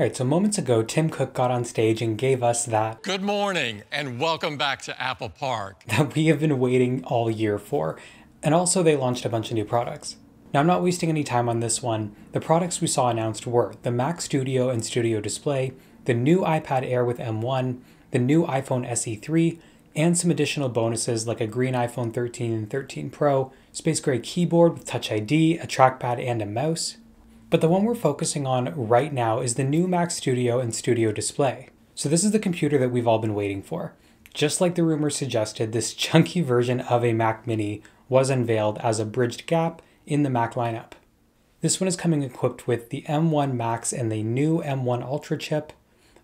Alright, so moments ago, Tim Cook got on stage and gave us that "Good morning and welcome back to Apple Park" that we have been waiting all year for. And also they launched a bunch of new products. Now I'm not wasting any time on this one. The products we saw announced were the Mac Studio and Studio Display, the new iPad Air with M1, the new iPhone SE3, and some additional bonuses like a green iPhone 13 and 13 Pro, space gray keyboard with Touch ID, a trackpad, and a mouse. But the one we're focusing on right now is the new Mac Studio and Studio Display. So this is the computer that we've all been waiting for. Just like the rumors suggested, this chunky version of a Mac Mini was unveiled as a bridged gap in the Mac lineup. This one is coming equipped with the M1 Max and the new M1 Ultra chip,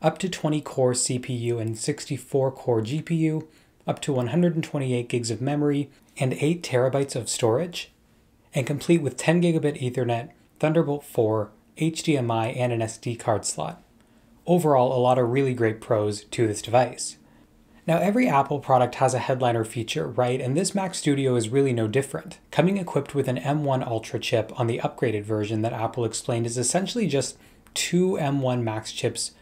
up to 20-core CPU and 64-core GPU, up to 128 gigs of memory, and 8 terabytes of storage, and complete with 10 gigabit Ethernet, Thunderbolt 4, HDMI, and an SD card slot. Overall, a lot of really great pros to this device. Now, every Apple product has a headliner feature, right? And this Mac Studio is really no different. Coming equipped with an M1 Ultra chip on the upgraded version that Apple explained is essentially just two M1 Max chips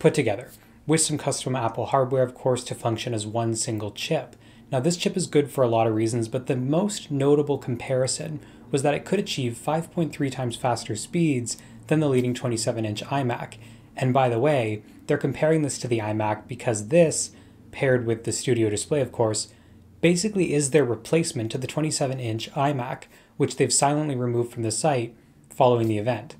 put together, with some custom Apple hardware, of course, to function as one single chip. Now, this chip is good for a lot of reasons, but the most notable comparison was that it could achieve 5.3 times faster speeds than the leading 27-inch iMac. And by the way, they're comparing this to the iMac because this, paired with the Studio Display, of course, basically is their replacement to the 27-inch iMac, which they've silently removed from the site following the event.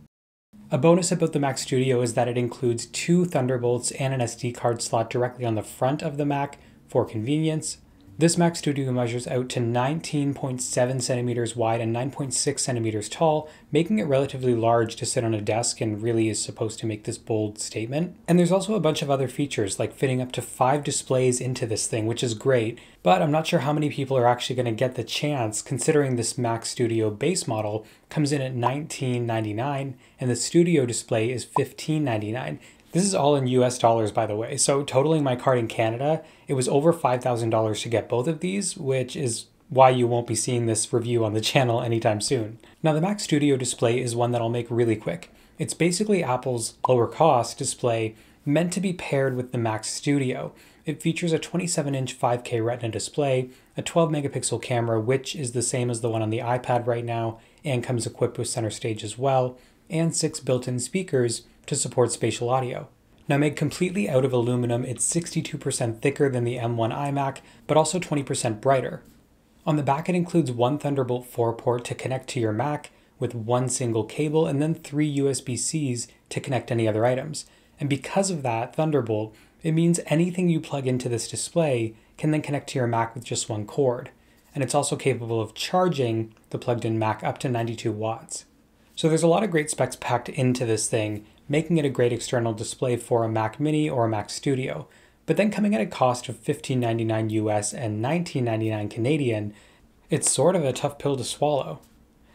A bonus about the Mac Studio is that it includes two Thunderbolts and an SD card slot directly on the front of the Mac for convenience. This Mac Studio measures out to 19.7 centimeters wide and 9.6 centimeters tall, making it relatively large to sit on a desk and really is supposed to make this bold statement. And there's also a bunch of other features like fitting up to 5 displays into this thing, which is great, but I'm not sure how many people are actually going to get the chance considering this Mac Studio base model comes in at $19.99 and the Studio Display is $15.99. This is all in US dollars, by the way, so totaling my card in Canada, it was over $5,000 to get both of these, which is why you won't be seeing this review on the channel anytime soon. Now, the Mac Studio Display is one that I'll make really quick. It's basically Apple's lower-cost display meant to be paired with the Mac Studio. It features a 27-inch 5K Retina display, a 12-megapixel camera, which is the same as the one on the iPad right now, and comes equipped with Center Stage as well, and 6 built-in speakers to support spatial audio. Now, made completely out of aluminum, it's 62% thicker than the M1 iMac, but also 20% brighter. On the back, it includes one Thunderbolt 4 port to connect to your Mac with one single cable, and then 3 USB-Cs to connect any other items. And because of that Thunderbolt, it means anything you plug into this display can then connect to your Mac with just one cord. And it's also capable of charging the plugged-in Mac up to 92 watts. So there's a lot of great specs packed into this thing, making it a great external display for a Mac Mini or a Mac Studio. But then coming at a cost of $15.99 US and $19.99 Canadian, it's sort of a tough pill to swallow.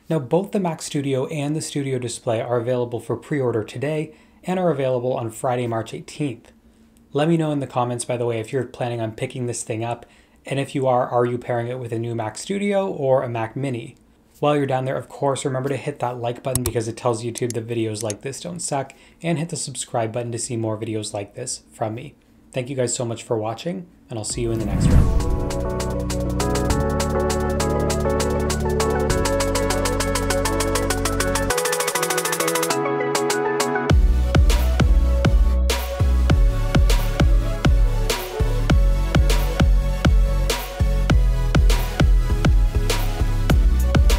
Now, both the Mac Studio and the Studio Display are available for pre-order today and are available on Friday, March 18th. Let me know in the comments, by the way, if you're planning on picking this thing up, and if you are you pairing it with a new Mac Studio or a Mac Mini? While you're down there, of course, remember to hit that like button because it tells YouTube that videos like this don't suck, and hit the subscribe button to see more videos like this from me. Thank you guys so much for watching, and I'll see you in the next one.